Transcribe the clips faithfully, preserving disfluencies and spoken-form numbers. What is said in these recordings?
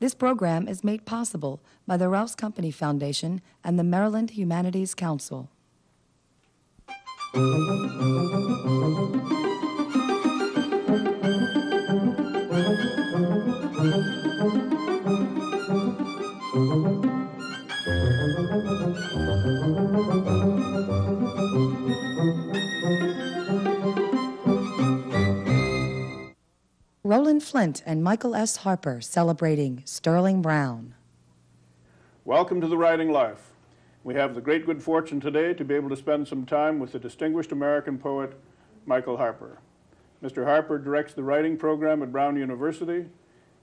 This program is made possible by the Rouse Company Foundation and the Maryland Humanities Council. Roland Flint and Michael S. Harper celebrating Sterling Brown. Welcome to the Writing Life. We have the great good fortune today to be able to spend some time with the distinguished American poet, Michael Harper. Mister Harper directs the writing program at Brown University.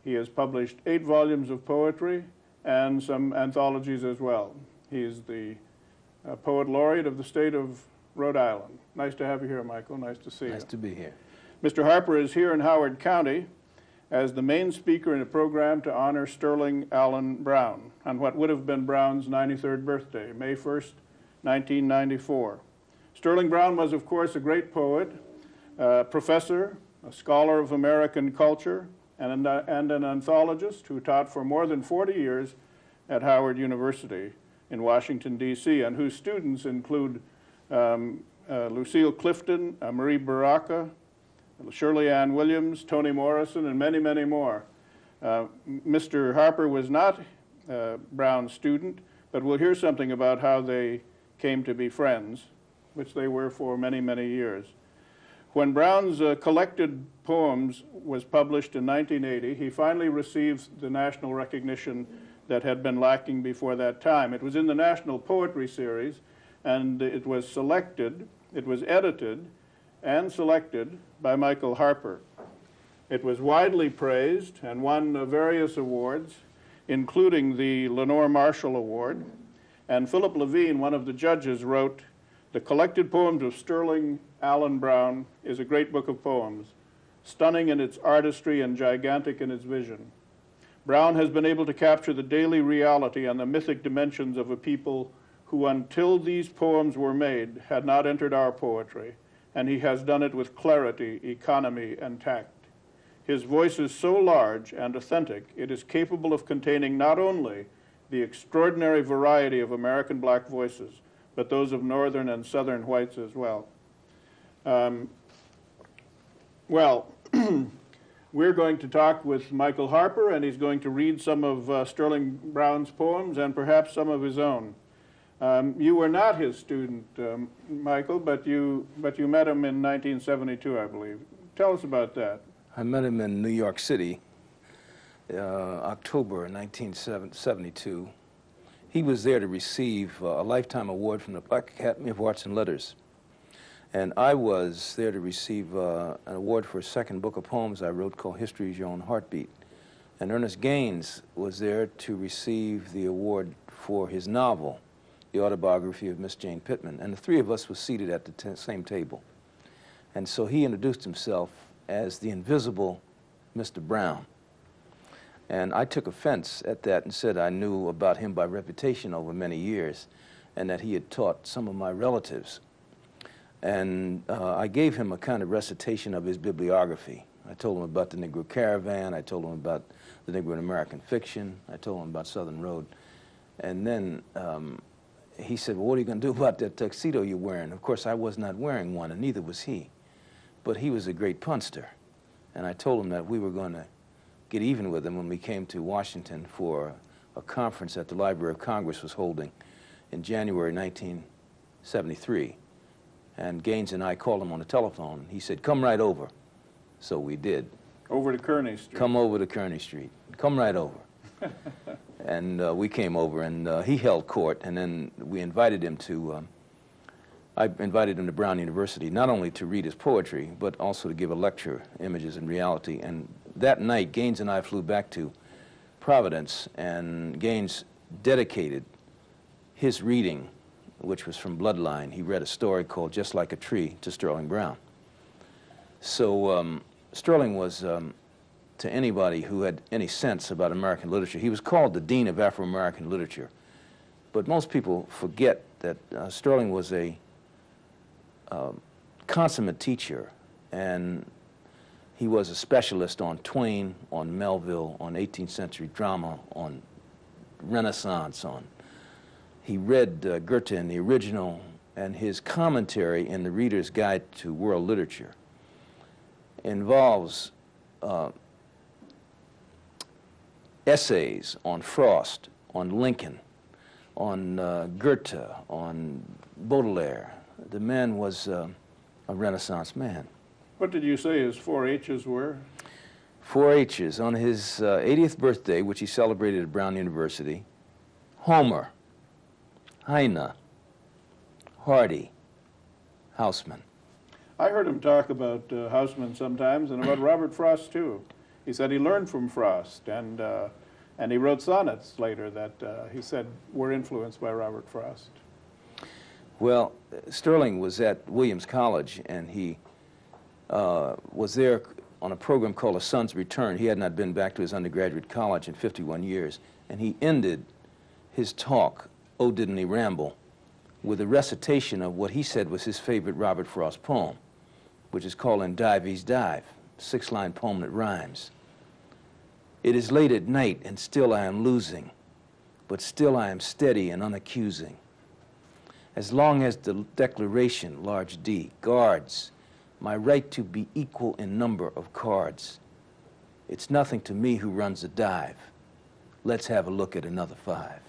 He has published eight volumes of poetry and some anthologies as well. He is the uh, poet laureate of the state of Rhode Island. Nice to have you here, Michael. Nice to see you. Nice to be here. Mister Harper is here in Howard County as the main speaker in a program to honor Sterling Allen Brown on what would have been Brown's ninety-third birthday, May first, nineteen ninety-four. Sterling Brown was, of course, a great poet, a professor, a scholar of American culture, and an, and an anthologist who taught for more than forty years at Howard University in Washington, D C, and whose students include um, uh, Lucille Clifton, uh, Marie Baraka, Shirley Ann Williams, Toni Morrison, and many, many more. Uh, Mister Harper was not uh, Brown's student, but we'll hear something about how they came to be friends, which they were for many, many years. When Brown's uh, collected poems was published in nineteen eighty, he finally received the national recognition that had been lacking before that time. It was in the National Poetry Series, and it was selected, it was edited, and selected by Michael Harper. It was widely praised and won various awards, including the Lenore Marshall Award, and Philip Levine, one of the judges, wrote, "The Collected Poems of Sterling Allen Brown is a great book of poems, stunning in its artistry and gigantic in its vision. Brown has been able to capture the daily reality and the mythic dimensions of a people who, until these poems were made, had not entered our poetry, and he has done it with clarity, economy, and tact. His voice is so large and authentic, it is capable of containing not only the extraordinary variety of American black voices, but those of northern and southern whites as well." Um, well, we're going to talk with Michael Harper, and he's going to read some of uh, Sterling Brown's poems and perhaps some of his own. Um, you were not his student, um, Michael, but you, but you met him in nineteen seventy-two, I believe. Tell us about that. I met him in New York City, uh, October nineteen seventy-two. He was there to receive uh, a lifetime award from the Black Academy of Arts and Letters. And I was there to receive uh, an award for a second book of poems I wrote called History Is Your Own Heartbeat. And Ernest Gaines was there to receive the award for his novel, The Autobiography of Miss Jane Pittman, and the three of us were seated at the t same table. And so he introduced himself as the invisible Mister Brown. And I took offense at that and said I knew about him by reputation over many years and that he had taught some of my relatives. And uh, I gave him a kind of recitation of his bibliography. I told him about the Negro Caravan, I told him about the Negro in American Fiction, I told him about Southern Road, and then um, he said, "Well, what are you going to do about that tuxedo you're wearing?" Of course, I was not wearing one, and neither was he. But he was a great punster. And I told him that we were going to get even with him when we came to Washington for a conference that the Library of Congress was holding in January nineteen seventy-three. And Gaines and I called him on the telephone. He said, "Come right over." So we did. Over to Kearny Street. Come over to Kearny Street. Come right over. And uh, we came over, and uh, he held court, and then we invited him to, um, I invited him to Brown University, not only to read his poetry, but also to give a lecture, Images and Reality. And that night, Gaines and I flew back to Providence, and Gaines dedicated his reading, which was from Bloodline. He read a story called Just Like a Tree to Sterling Brown. So um, Sterling was, um, to anybody who had any sense about American literature. He was called the Dean of Afro-American Literature. But most people forget that uh, Sterling was a uh, consummate teacher, and He was a specialist on Twain, on Melville, on eighteenth century drama, on Renaissance. On He read uh, Goethe in the original and his commentary in the Reader's Guide to World Literature involves uh, essays on Frost, on Lincoln, on uh, Goethe, on Baudelaire. The man was uh, a Renaissance man. What did you say his four H's were? Four H's. On his uh, eightieth birthday, which he celebrated at Brown University, Homer, Heine, Hardy, Housman. I heard him talk about uh, Housman sometimes and about Robert Frost, too. He said he learned from Frost, and, uh, and he wrote sonnets later that uh, he said were influenced by Robert Frost. Well, Sterling was at Williams College, and he uh, was there on a program called A Son's Return. He had not been back to his undergraduate college in fifty-one years, and he ended his talk, "Oh, Didn't He Ramble," with a recitation of what he said was his favorite Robert Frost poem, which is called "In Dives Dive," six-line poem that rhymes. "It is late at night, and still I am losing, but still I am steady and unaccusing. As long as the declaration, large D, guards my right to be equal in number of cards, it's nothing to me who runs a dive. Let's have a look at another five."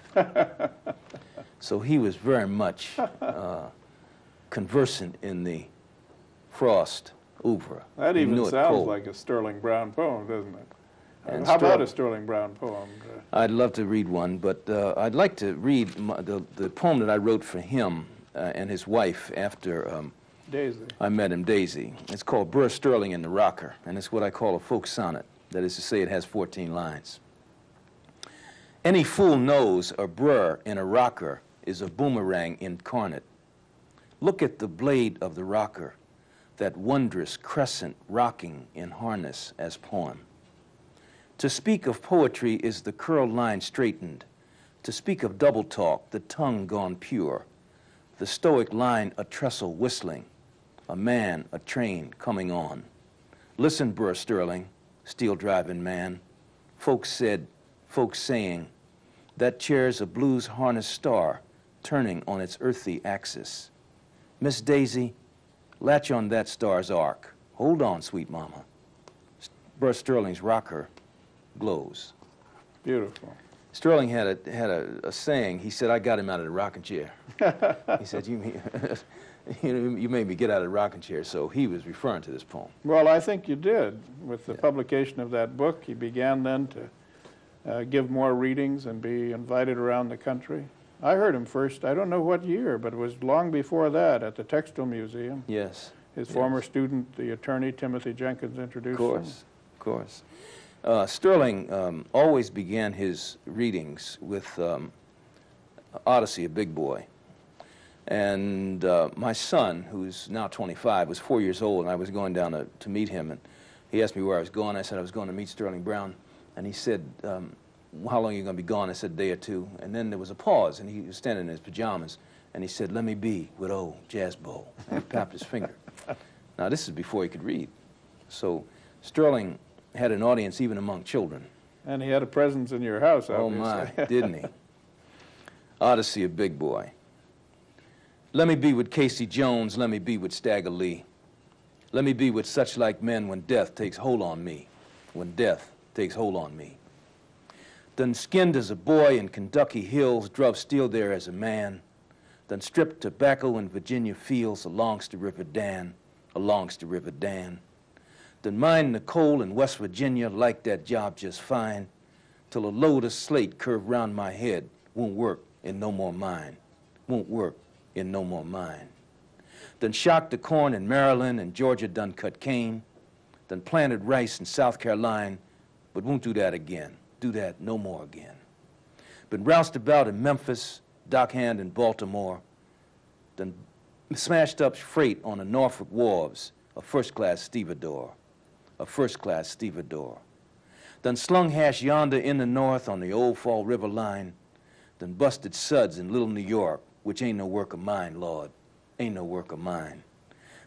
So he was very much uh, conversant in the Frost oeuvre. That even sounds cold. Like a Sterling Brown poem, doesn't it? And How Ster about a Sterling Brown poem? I'd love to read one, but uh, I'd like to read my, the, the poem that I wrote for him uh, and his wife after um, Daisy. I met him, Daisy. It's called "Burr Sterling and the Rocker," and it's what I call a folk sonnet. That is to say, it has fourteen lines. Any fool knows a burr in a rocker is a boomerang incarnate. Look at the blade of the rocker, that wondrous crescent rocking in harness as poem. To speak of poetry is the curled line straightened, to speak of double talk, the tongue gone pure, the stoic line a trestle whistling, a man, a train coming on. Listen, Burr Sterling, steel-driving man, folks said, folks saying, that chair's a blues harnessed star turning on its earthy axis. Miss Daisy, latch on that star's arc. Hold on, sweet mama. Burr Sterling's rocker glows. Beautiful. Sterling had a had a, a saying. He said, "I got him out of the rocking chair." He said, "You you you made me get out of the rocking chair." So he was referring to this poem. Well, I think you did. With the yeah. publication of that book, he began then to uh, give more readings and be invited around the country. I heard him first, I don't know what year, but it was long before that at the Textile Museum. Yes. His yes. former student, the attorney Timothy Jenkins, introduced him. Of course, him. of course. Uh, Sterling um, always began his readings with um, Odyssey of Big Boy. And uh, my son, who's now twenty-five, was four years old, and I was going down to, to meet him. And he asked me where I was going. I said I was going to meet Sterling Brown. And he said, um, "How long are you going to be gone?" I said, "Day or two." And then there was a pause, and he was standing in his pajamas, and he said, "Let me be with old Jazz Bowl." And he tapped his finger. Now, this is before he could read. So Sterling had an audience even among children. And he had a presence in your house, obviously. Oh, my, didn't he? Odyssey of Big Boy. Let me be with Casey Jones, let me be with Stagger Lee. Let me be with such like men when death takes hold on me, when death takes hold on me. Then skinned as a boy in Kentucky hills, drove steel there as a man. Then stripped tobacco in Virginia fields, alongs the River Dan, alongs the River Dan. Then mined the coal in West Virginia, liked that job just fine, till a load of slate curved round my head, won't work in no more mine, won't work in no more mine. Then shocked the corn in Maryland and Georgia, done cut cane. Then planted rice in South Carolina, but won't do that again. Do that no more again. Been roused about in Memphis, dockhand in Baltimore, then smashed up freight on the Norfolk wharves, a first-class stevedore, a first-class stevedore, then slung hash yonder in the north on the old Fall River line, then busted suds in Little New York, which ain't no work of mine, Lord, ain't no work of mine.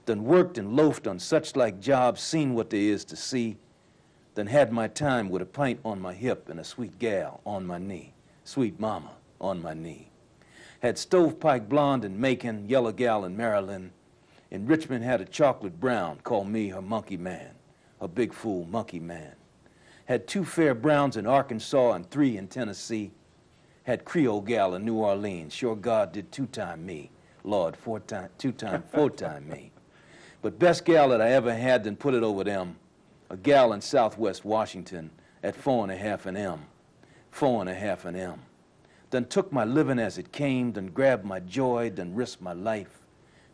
Done worked and loafed on such like jobs, seen what there is to see. Then had my time with a pint on my hip and a sweet gal on my knee, sweet mama on my knee. Had stovepipe blonde in Macon, yellow gal in Maryland. In Richmond had a chocolate brown, called me her monkey man, her big fool monkey man. Had two fair browns in Arkansas and three in Tennessee. Had Creole gal in New Orleans, sure God did two-time me. Lord, four-time, two-time, four-time me. But best gal that I ever had, then put it over them, a gal in Southwest Washington at four and a half an M, four and a half an M. Done took my living as it came, done grabbed my joy, done risked my life.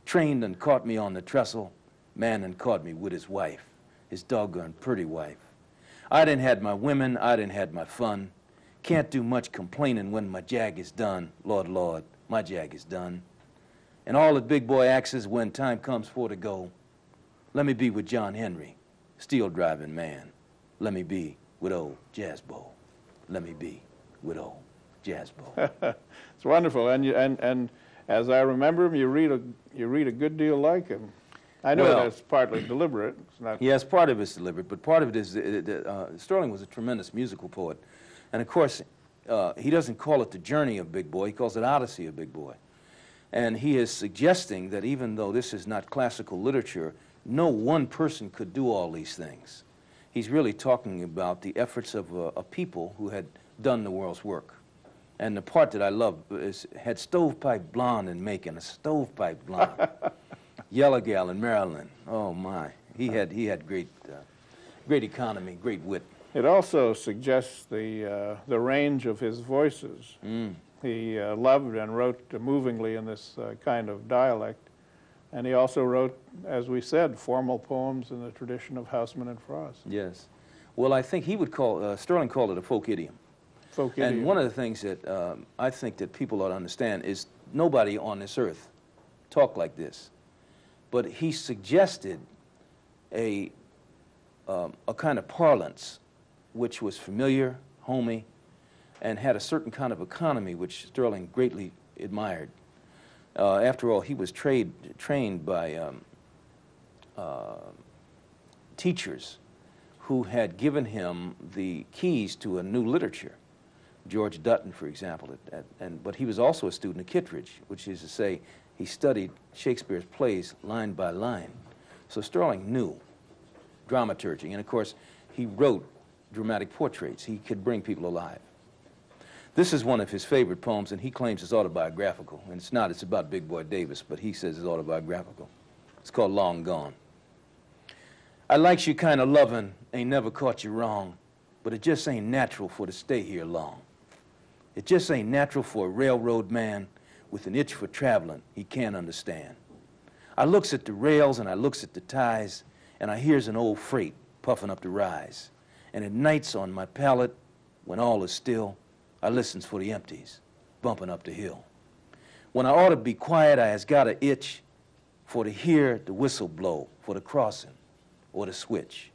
Trained and caught me on the trestle, man and caught me with his wife, his doggone pretty wife. I done had my women, I done had my fun. Can't do much complaining when my jag is done. Lord, Lord, my jag is done. And all that big boy acts is when time comes for to go, let me be with John Henry, steel driving man. Let me be with old Jazzbo. Let me be with old Jazzbo. It's wonderful, and you, and and as I remember him, you read a you read a good deal like him. I know well, that's partly deliberate. It's not. Yes, part of it's deliberate, but part of it is uh, Sterling was a tremendous musical poet, and of course uh, he doesn't call it the journey of Big Boy. He calls it Odyssey of Big Boy, and he is suggesting that even though this is not classical literature, no one person could do all these things. He's really talking about the efforts of a, a people who had done the world's work. And the part that I love is, had stovepipe blonde in Macon, a stovepipe blonde, yellow gal in Maryland. Oh my, he had, he had great, uh, great economy, great wit. It also suggests the, uh, the range of his voices. Mm. He uh, loved and wrote movingly in this uh, kind of dialect. And he also wrote, as we said, formal poems in the tradition of Housman and Frost. Yes. Well, I think he would call, uh, Sterling called it a folk idiom. Folk idiom. And one of the things that um, I think that people ought to understand is nobody on this earth talked like this. But he suggested a, um, a kind of parlance which was familiar, homey, and had a certain kind of economy which Sterling greatly admired. Uh, after all, he was trade, trained by um, uh, teachers who had given him the keys to a new literature. George Dutton, for example, at, at, and, but he was also a student of Kittredge, which is to say he studied Shakespeare's plays line by line. So Sterling knew dramaturgy, and of course he wrote dramatic portraits. He could bring people alive. This is one of his favorite poems, and he claims it's autobiographical. And it's not, it's about Big Boy Davis, but he says it's autobiographical. It's called Long Gone. I likes you kind of lovin', ain't never caught you wrong, but it just ain't natural for to stay here long. It just ain't natural for a railroad man with an itch for traveling he can't understand. I looks at the rails and I looks at the ties, and I hears an old freight puffin' up the rise. And at nights on my pallet, when all is still, I listens for the empties bumping up the hill. When I ought to be quiet, I has got a itch for to hear the whistle blow for the crossing or the switch.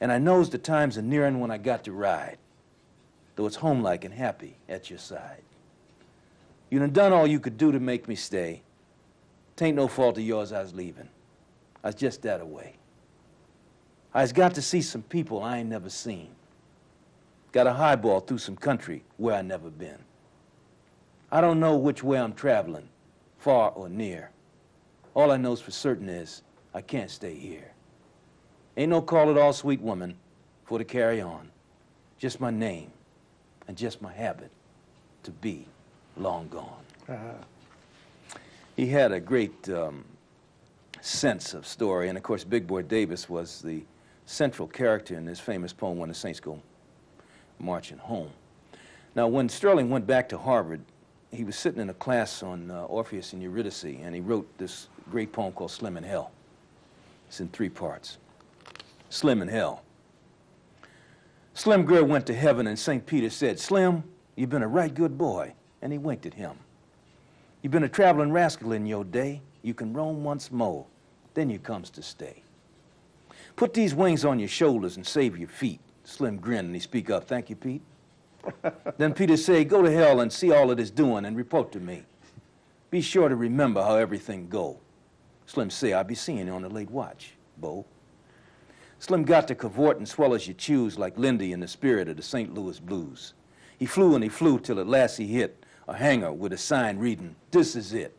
And I knows the times are nearin' when I got to ride, though it's home-like and happy at your side. You done done all you could do to make me stay. Tain't no fault of yours I was leavin'. I was just that away. I has got to see some people I ain't never seen. Got a highball through some country where I never been. I don't know which way I'm traveling, far or near. All I know's for certain is I can't stay here. Ain't no call at all, sweet woman, for to carry on. Just my name and just my habit to be long gone. Uh-huh. He had a great um, sense of story, and of course Big Boy Davis was the central character in this famous poem, When the Saints Go Marching Home. Now, when Sterling went back to Harvard, he was sitting in a class on uh, Orpheus and Eurydice, and he wrote this great poem called Slim in Hell. It's in three parts. Slim in Hell. Slim Girl went to heaven, and Saint Peter said, Slim, you've been a right good boy, and he winked at him. You've been a traveling rascal in your day. You can roam once more, then you comes to stay. Put these wings on your shoulders and save your feet. Slim grinned and he speak up, thank you, Pete. Then Peter say, go to hell and see all it is doing and report to me. Be sure to remember how everything go. Slim say, "I'll be seeing you on the late watch, Bo." Slim got to cavort and swell as you choose like Lindy in the spirit of the Saint Louis blues. He flew and he flew till at last he hit a hangar with a sign reading, "This is it."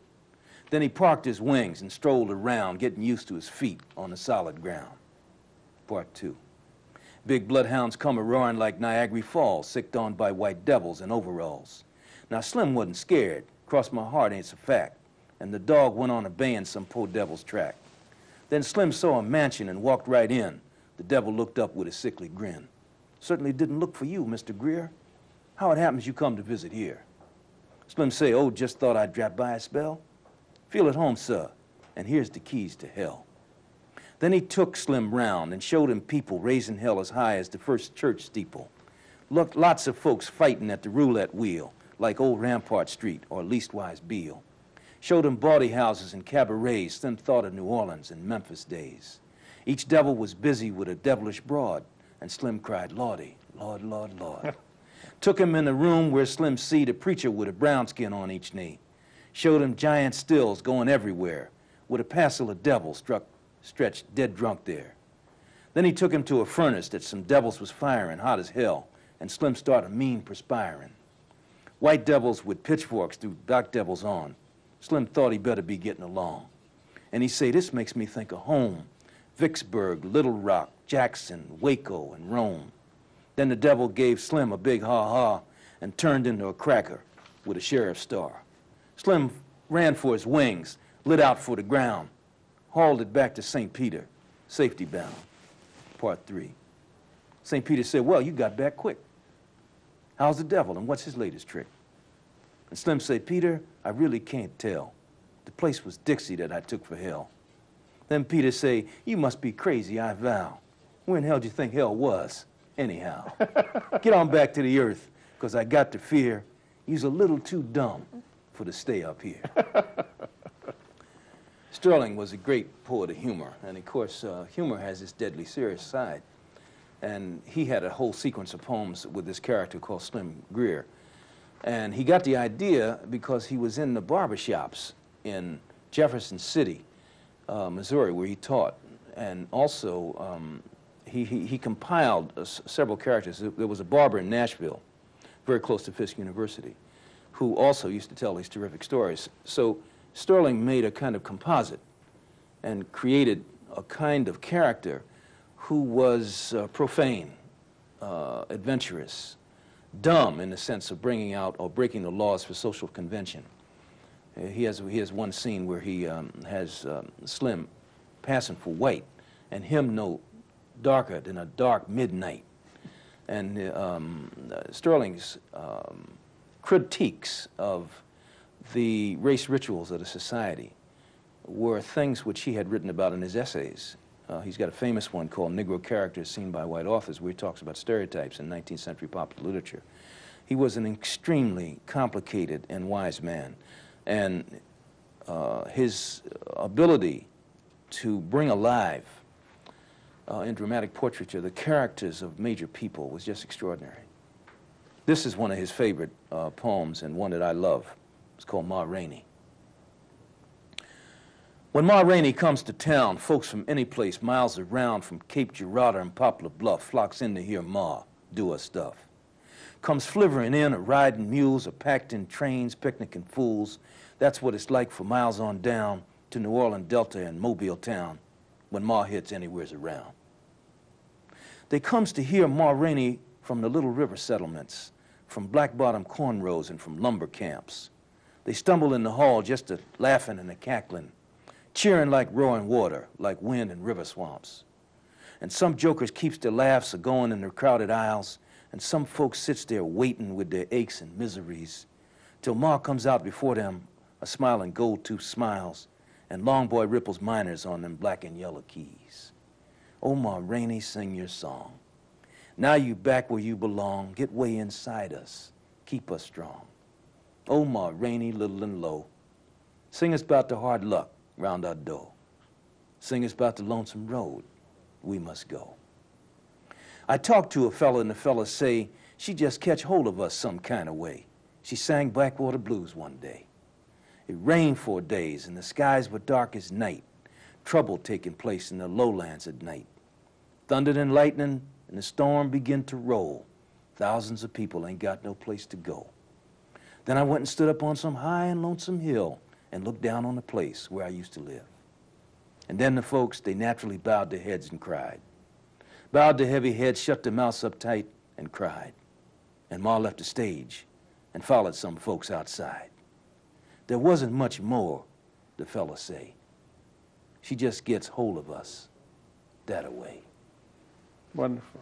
Then he parked his wings and strolled around, getting used to his feet on the solid ground. Part two. Big bloodhounds come a-roaring like Niagara Falls, sicked on by white devils in overalls. Now, Slim wasn't scared. Cross my heart ain't a fact. And the dog went on a baying some poor devil's track. Then Slim saw a mansion and walked right in. The devil looked up with a sickly grin. "Certainly didn't look for you, Mister Greer. How it happens you come to visit here?" Slim say, "Oh, just thought I'd drop by a spell." "Feel at home, sir, and here's the keys to hell." Then he took Slim round and showed him people raising hell as high as the first church steeple. Looked lots of folks fighting at the roulette wheel, like old Rampart Street or leastwise Beale. Showed him bawdy houses and cabarets, then thought of New Orleans and Memphis days. Each devil was busy with a devilish broad, and Slim cried, "Lordy, Lord, Lord, Lord." Took him in a room where Slim seed a preacher with a brown skin on each knee. Showed him giant stills going everywhere with a passel of devils struck, stretched dead drunk there. Then he took him to a furnace that some devils was firing hot as hell, and Slim started mean perspiring. White devils with pitchforks threw black devils on. Slim thought he better be getting along. And he say, "This makes me think of home, Vicksburg, Little Rock, Jackson, Waco, and Rome." Then the devil gave Slim a big ha-ha and turned into a cracker with a sheriff's star. Slim ran for his wings, lit out for the ground, hauled it back to Saint Peter, safety bound. Part three. Saint Peter said, "Well, you got back quick. How's the devil and what's his latest trick?" And Slim said, "Peter, I really can't tell. The place was Dixie that I took for hell." Then Peter say, "You must be crazy, I vow. Where in hell do you think hell was, anyhow? Get on back to the earth, because I got to fear you's a little too dumb to stay up here." Sterling was a great poet of humor, and of course uh, humor has this deadly serious side, and he had a whole sequence of poems with this character called Slim Greer, and he got the idea because he was in the barbershops in Jefferson City, uh, Missouri, where he taught, and also um, he, he, he compiled uh, s several characters. There was a barber in Nashville, very close to Fisk University, who also used to tell these terrific stories. So Sterling made a kind of composite and created a kind of character who was uh, profane, uh, adventurous, dumb in the sense of bringing out or breaking the laws for social convention. Uh, he, has, he has one scene where he um, has um, Slim passing for white and him no darker than a dark midnight. And um, uh, Sterling's um, critiques of the race rituals of the society were things which he had written about in his essays. Uh, he's got a famous one called "Negro Characters Seen by White Authors," where he talks about stereotypes in nineteenth century popular literature. He was an extremely complicated and wise man, and uh, his ability to bring alive uh, in dramatic portraiture the characters of major people was just extraordinary. This is one of his favorite uh, poems, and one that I love. It's called "Ma Rainey." When Ma Rainey comes to town, folks from any place miles around, from Cape Girardeau and Poplar Bluff, flocks in to hear Ma do her stuff. Comes flivvering in, a riding mules, a packed in trains, picnicking fools. That's what it's like for miles on down to New Orleans Delta and Mobile Town when Ma hits anywheres around. They comes to hear Ma Rainey from the Little River settlements, from black bottom cornrows and from lumber camps. They stumble in the hall just a laughing and a cackling, cheering like roaring water, like wind and river swamps. And some jokers keeps their laughs a going in their crowded aisles, and some folks sits there waiting with their aches and miseries, till Ma comes out before them, a smiling gold-tooth smiles, and Longboy ripples minors on them black and yellow keys. "Oh, Ma Rainey, sing your song. Now you back where you belong, get way inside us, keep us strong. Oh, Ma Rainey, little and low, sing us about the hard luck round our door. Sing us about the lonesome road we must go." I talked to a fella and the fella say, "She just catch hold of us some kind of way. She sang backwater blues one day. It rained for days and the skies were dark as night. trouble taking place in the lowlands at night. Thunder and lightning and the storm began to roll. Thousands of people ain't got no place to go. Then I went and stood up on some high and lonesome hill and looked down on the place where I used to live. And then the folks, they naturally bowed their heads and cried. Bowed their heavy heads, shut their mouths up tight, and cried. And Ma left the stage and followed some folks outside. There wasn't much more, the fellas say. She just gets hold of us that-a-way. Wonderful.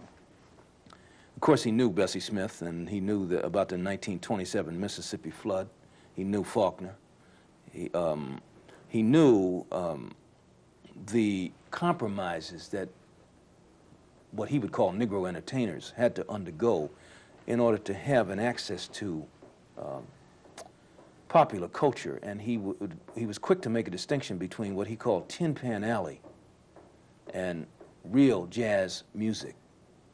Of course, he knew Bessie Smith, and he knew the, about the nineteen twenty-seven Mississippi flood. He knew Faulkner. He, um, he knew um, the compromises that what he would call Negro entertainers had to undergo in order to have an access to um, popular culture. And he, would, he was quick to make a distinction between what he called Tin Pan Alley and real jazz music.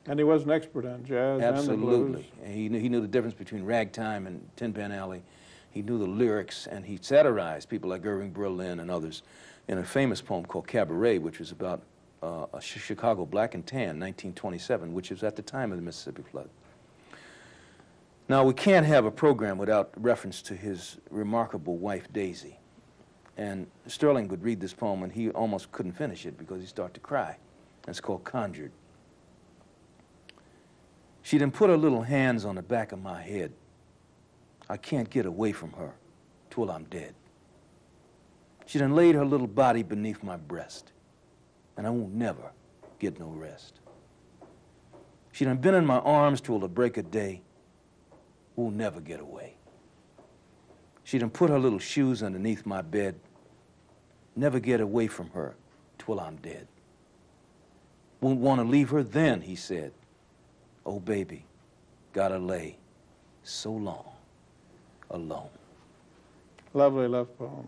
And he was an expert on jazz. Absolutely. And the blues. He knew, he knew the difference between ragtime and Tin Pan Alley. He knew the lyrics, and he satirized people like Irving Berlin and others in a famous poem called Cabaret, which was about uh, a Chicago black and tan, nineteen twenty-seven, which was at the time of the Mississippi flood. Now, we can't have a program without reference to his remarkable wife, Daisy. And Sterling would read this poem, and he almost couldn't finish it because he started to cry. It's called Conjured. She done put her little hands on the back of my head. I can't get away from her till I'm dead. She done laid her little body beneath my breast, and I won't never get no rest. She done been in my arms till the break of day. We'll never get away. She done put her little shoes underneath my bed. Never get away from her till I'm dead. Won't want to leave her then, he said. Oh, baby, gotta lay so long alone. Lovely love poem.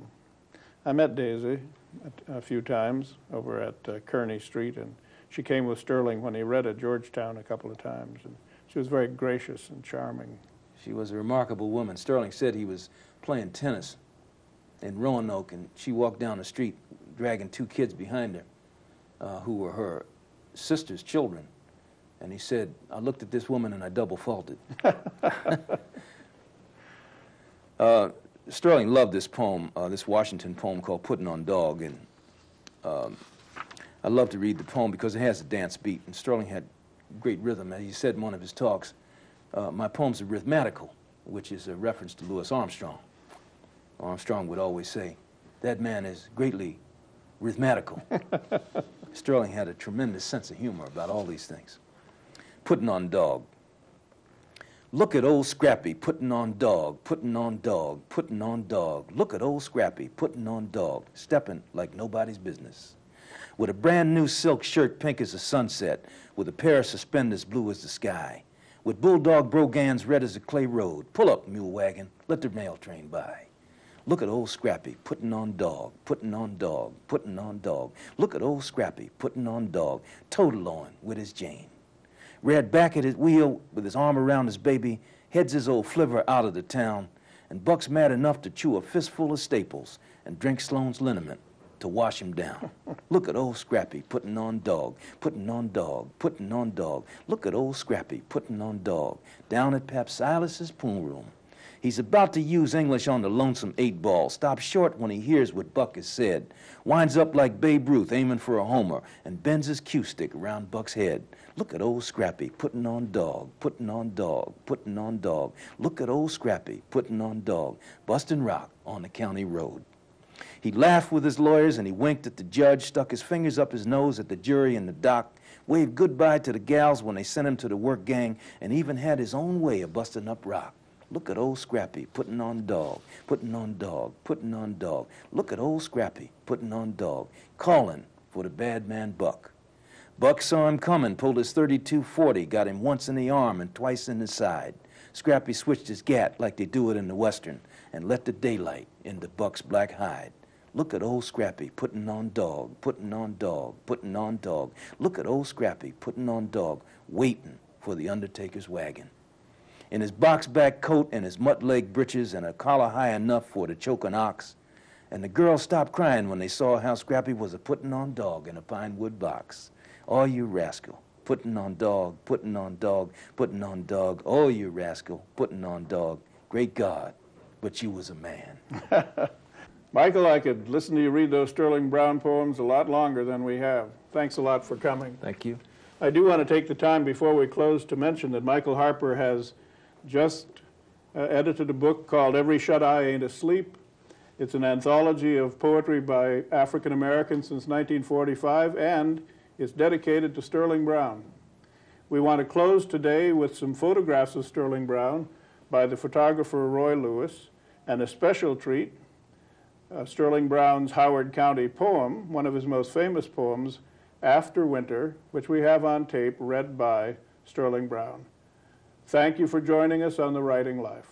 I met Daisy a, a few times over at uh, Kearny Street, and she came with Sterling when he read at Georgetown a couple of times. And she was very gracious and charming. She was a remarkable woman. Sterling said he was playing tennis in Roanoke, and she walked down the street dragging two kids behind her uh, who were her sister's children. And he said, I looked at this woman and I double faulted. uh, Sterling loved this poem, uh, this Washington poem called Puttin' on Dog. And um, I love to read the poem because it has a dance beat. And Sterling had great rhythm. As he said in one of his talks, uh, my poems are rhythmatical, which is a reference to Louis Armstrong. Armstrong would always say, that man is greatly rhythmatical. Sterling had a tremendous sense of humor about all these things. Puttin' on Dog. Look at old Scrappy puttin' on dog, puttin' on dog, puttin' on dog. Look at old Scrappy puttin' on dog, steppin' like nobody's business. With a brand new silk shirt pink as the sunset, with a pair of suspenders blue as the sky, with bulldog brogans red as a clay road. Pull up, mule wagon, let the mail train by. Look at old Scrappy puttin' on dog, puttin' on dog, puttin' on dog. Look at old Scrappy puttin' on dog, total-on with his Jane. Red back at his wheel with his arm around his baby, heads his old flivver out of the town, and Buck's mad enough to chew a fistful of staples and drink Sloan's liniment to wash him down. Look at old Scrappy puttin' on dog, puttin' on dog, puttin' on dog. Look at old Scrappy puttin' on dog, down at Pap Silas's pool room. He's about to use English on the lonesome eight ball, stops short when he hears what Buck has said, winds up like Babe Ruth aiming for a homer, and bends his cue stick around Buck's head. Look at old Scrappy puttin' on dog, puttin' on dog, puttin' on dog. Look at old Scrappy puttin' on dog, bustin' rock on the county road. He laughed with his lawyers and he winked at the judge, stuck his fingers up his nose at the jury and the doc, waved goodbye to the gals when they sent him to the work gang, and even had his own way of bustin' up rock. Look at old Scrappy puttin' on dog, puttin' on dog, puttin' on dog. Look at old Scrappy puttin' on dog, calling for the bad man Buck. Buck saw him coming, pulled his thirty-two forty, got him once in the arm and twice in the side. Scrappy switched his gat like they do it in the Western and let the daylight into Buck's black hide. Look at old Scrappy puttin' on dog, puttin' on dog, puttin' on dog. Look at old Scrappy puttin' on dog, waitin' for the undertaker's wagon. In his box back coat and his mutt leg breeches and a collar high enough for to choke an ox, and the girls stopped crying when they saw how Scrappy was a puttin' on dog in a pine wood box. Oh, you rascal, puttin' on dog, puttin' on dog, puttin' on dog. Oh, you rascal, puttin' on dog. Great God, but you was a man. Michael, I could listen to you read those Sterling Brown poems a lot longer than we have. Thanks a lot for coming. Thank you. I do want to take the time before we close to mention that Michael Harper has just uh, edited a book called Every Shut Eye Ain't Asleep. It's an anthology of poetry by African Americans since nineteen forty-five, and it's dedicated to Sterling Brown. We want to close today with some photographs of Sterling Brown by the photographer Roy Lewis, and a special treat, uh, Sterling Brown's Howard County poem, one of his most famous poems, After Winter, which we have on tape, read by Sterling Brown. Thank you for joining us on The Writing Life.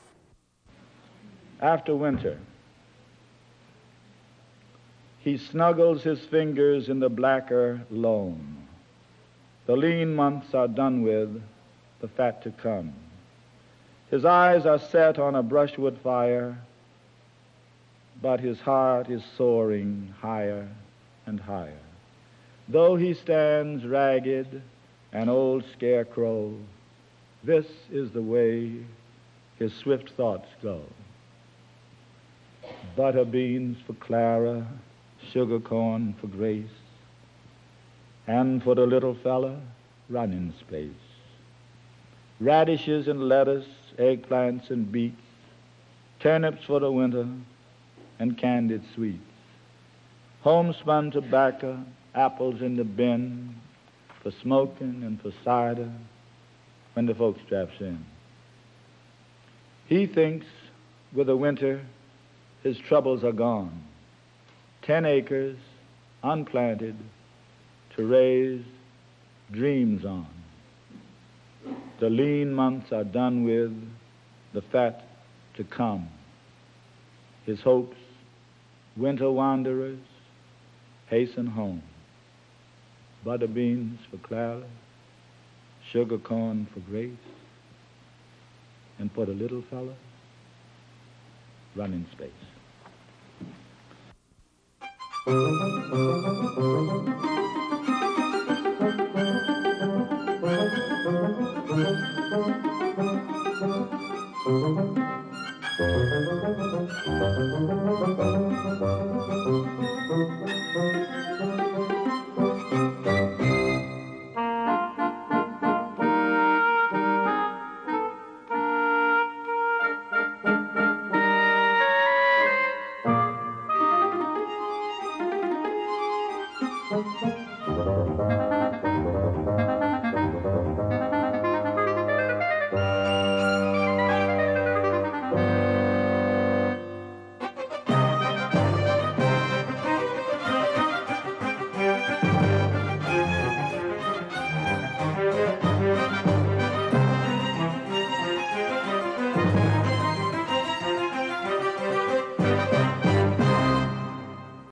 After Winter. He snuggles his fingers in the blacker loam. The lean months are done with, the fat to come. His eyes are set on a brushwood fire, but his heart is soaring higher and higher. Though he stands ragged, an old scarecrow, this is the way his swift thoughts go. Butter beans for Clara, sugar corn for Grace, and for the little fella, running space. Radishes and lettuce, eggplants and beets, turnips for the winter, and candied sweets. Homespun tobacco, apples in the bin, for smoking and for cider, when the folks straps in. He thinks with the winter his troubles are gone. Ten acres, unplanted, to raise dreams on. The lean months are done with, the fat to come. His hopes, winter wanderers, hasten home. Butter beans for Clara, sugar corn for Grace, and for the little fella, running space. Thank you.